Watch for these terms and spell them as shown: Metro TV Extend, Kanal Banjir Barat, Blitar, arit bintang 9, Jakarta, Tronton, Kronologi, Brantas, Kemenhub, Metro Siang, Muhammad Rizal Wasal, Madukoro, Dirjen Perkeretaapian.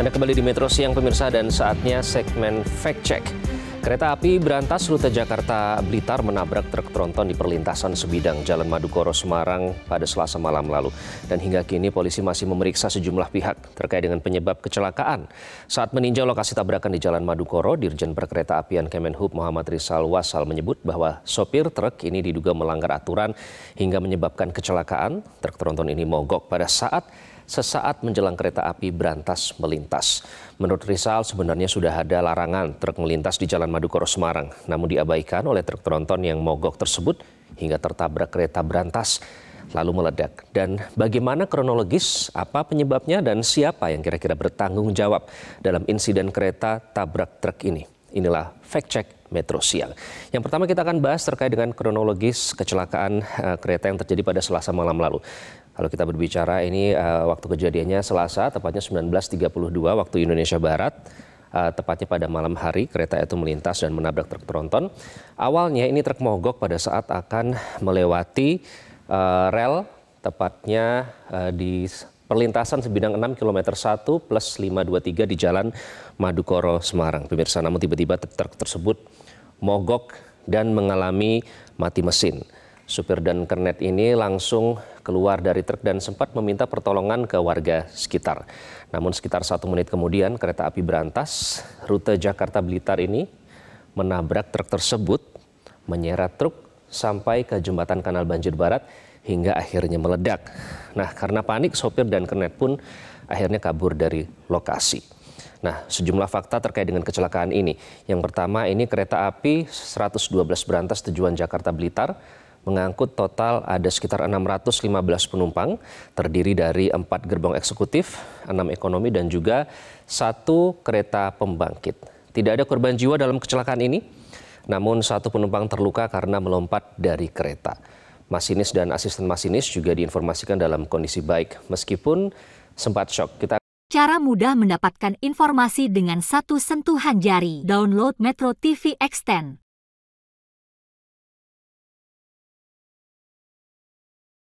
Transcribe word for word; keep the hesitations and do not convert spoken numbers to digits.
Anda kembali di Metro Siang pemirsa, dan saatnya segmen Fact Check. Kereta api Brantas rute Jakarta Blitar menabrak truk tronton di perlintasan sebidang Jalan Madukoro Semarang pada Selasa malam lalu. Dan hingga kini polisi masih memeriksa sejumlah pihak terkait dengan penyebab kecelakaan. Saat meninjau lokasi tabrakan di Jalan Madukoro, Dirjen Perkeretaapian Kemenhub Muhammad Rizal Wasal menyebut bahwa sopir truk ini diduga melanggar aturan hingga menyebabkan kecelakaan. Truk tronton ini mogok pada saat sesaat menjelang kereta api Brantas melintas. Menurut Rizal, sebenarnya sudah ada larangan truk melintas di Jalan Madukoro Semarang, namun diabaikan oleh truk tronton yang mogok tersebut hingga tertabrak kereta Brantas lalu meledak. Dan bagaimana kronologis, apa penyebabnya, dan siapa yang kira-kira bertanggung jawab dalam insiden kereta tabrak truk ini? Inilah Fact Check Metro Siang. Yang pertama kita akan bahas terkait dengan kronologis kecelakaan uh, kereta yang terjadi pada Selasa malam lalu. Kalau kita berbicara ini uh, waktu kejadiannya Selasa, tepatnya sembilan belas tiga puluh dua waktu Indonesia Barat. Uh, tepatnya pada malam hari kereta itu melintas dan menabrak truk tronton. Awalnya ini truk mogok pada saat akan melewati uh, rel, tepatnya uh, di perlintasan sebidang enam kilometer satu plus lima dua tiga di Jalan Madukoro Semarang. Pemirsa, namun tiba-tiba truk tersebut mogok dan mengalami mati mesin. Supir dan kernet ini langsung keluar dari truk dan sempat meminta pertolongan ke warga sekitar. Namun sekitar satu menit kemudian kereta api Brantas rute Jakarta Blitar ini menabrak truk tersebut, menyeret truk sampai ke jembatan Kanal Banjir Barat hingga akhirnya meledak. Nah, karena panik sopir dan kernet pun akhirnya kabur dari lokasi. Nah, sejumlah fakta terkait dengan kecelakaan ini. Yang pertama, ini kereta api seratus dua belas Brantas tujuan Jakarta Blitar mengangkut total ada sekitar enam ratus lima belas penumpang, terdiri dari empat gerbong eksekutif, enam ekonomi, dan juga satu kereta pembangkit. Tidak ada korban jiwa dalam kecelakaan ini, namun satu penumpang terluka karena melompat dari kereta. Masinis dan asisten masinis juga diinformasikan dalam kondisi baik, meskipun sempat shock. Kita cara mudah mendapatkan informasi dengan satu sentuhan jari. Download Metro T V Extend.